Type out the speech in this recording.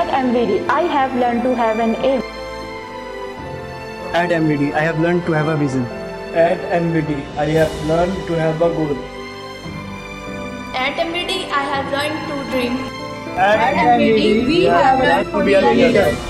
At MVD, I have learned to have an aim. At MVD, I have learned to have a vision. At MVD, I have learned to have a goal. At MVD, I have learned to dream. At MVD, we have learned to be a leader.